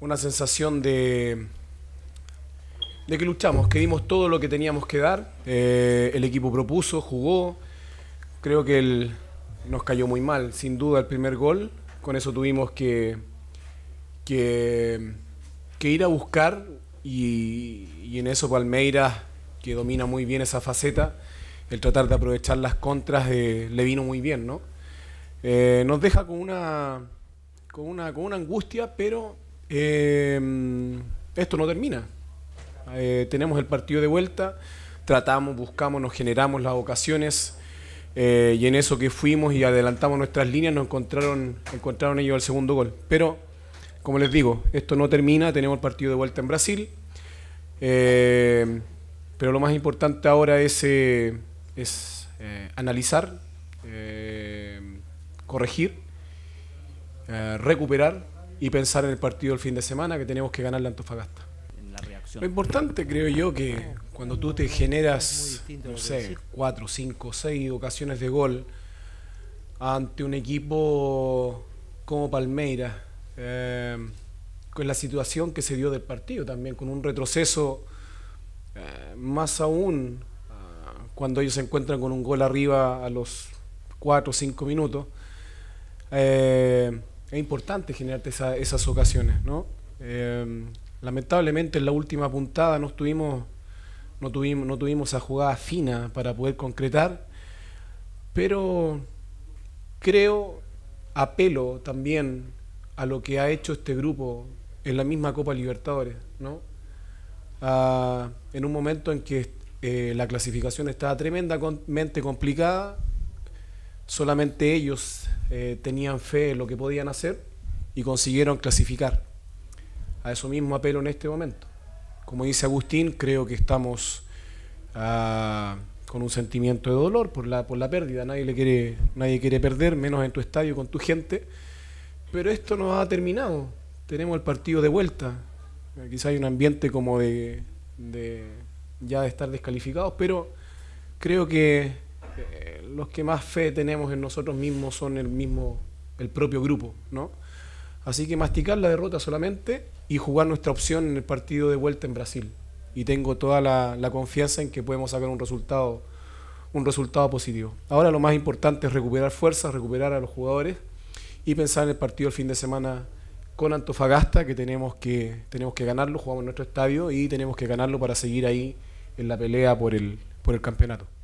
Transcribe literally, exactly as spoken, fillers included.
una sensación de, de que luchamos, que dimos todo lo que teníamos que dar. Eh, el equipo propuso, jugó. Creo que el, nos cayó muy mal, sin duda, el primer gol. Con eso tuvimos que, que, que ir a buscar y, y en eso Palmeiras, que domina muy bien esa faceta, el tratar de aprovechar las contras eh, le vino muy bien, ¿no? Eh, nos deja con una, con una, con una angustia, pero eh, esto no termina. Eh, tenemos el partido de vuelta, tratamos, buscamos, nos generamos las ocasiones. Eh, y en eso que fuimos y adelantamos nuestras líneas nos encontraron, encontraron ellos el segundo gol. Pero, como les digo, esto no termina, tenemos el partido de vuelta en Brasil. Eh, pero lo más importante ahora es, eh, es eh, analizar, eh, corregir, eh, recuperar y pensar en el partido del fin de semana que tenemos que ganarle a Antofagasta. Lo importante, creo yo, que cuando tú te generas, no sé, cuatro, cinco, seis ocasiones de gol ante un equipo como Palmeiras, eh, con la situación que se dio del partido también, con un retroceso, eh, más aún eh, cuando ellos se encuentran con un gol arriba a los cuatro o cinco minutos, eh, es importante generarte esa, esas ocasiones, ¿no? Eh, Lamentablemente en la última puntada no tuvimos, no tuvimos, no tuvimos esa jugada fina para poder concretar, pero creo, apelo también a lo que ha hecho este grupo en la misma Copa Libertadores, ¿no? Ah, en un momento en que eh, la clasificación estaba tremendamente complicada, solamente ellos eh, tenían fe en lo que podían hacer y consiguieron clasificar. A eso mismo apelo en este momento. Como dice Agustín, creo que estamos uh, con un sentimiento de dolor por la, por la pérdida. Nadie le quiere, nadie quiere perder, menos en tu estadio, con tu gente. Pero esto no ha terminado. Tenemos el partido de vuelta. Quizá hay un ambiente como de, de ya de estar descalificados, pero creo que eh, los que más fe tenemos en nosotros mismos son el, mismo, el propio grupo, ¿no? Así que masticar la derrota solamente y jugar nuestra opción en el partido de vuelta en Brasil. Y tengo toda la, la confianza en que podemos sacar un resultado, un resultado positivo. Ahora lo más importante es recuperar fuerzas, recuperar a los jugadores y pensar en el partido el fin de semana con Antofagasta, que tenemos que, tenemos que ganarlo, jugamos en nuestro estadio y tenemos que ganarlo para seguir ahí en la pelea por el, por el campeonato.